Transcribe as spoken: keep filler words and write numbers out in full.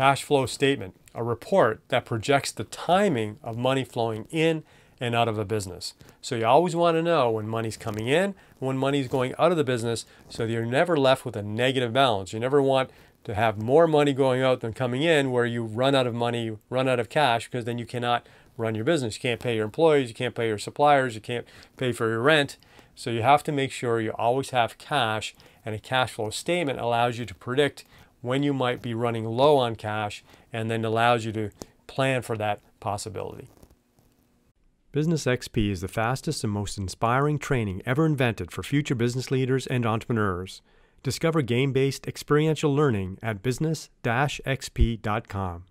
cash flow statement, a report that projects the timing of money flowing in and out of the business. So you always want to know when money's coming in, when money's going out of the business, so that you're never left with a negative balance. You never want to have more money going out than coming in, where you run out of money, run out of cash, because then you cannot run your business. You can't pay your employees, you can't pay your suppliers, you can't pay for your rent. So you have to make sure you always have cash, and a cash flow statement allows you to predict when you might be running low on cash, and then allows you to plan for that possibility. Business X P is the fastest and most inspiring training ever invented for future business leaders and entrepreneurs. Discover game-based experiential learning at business dash X P dot com.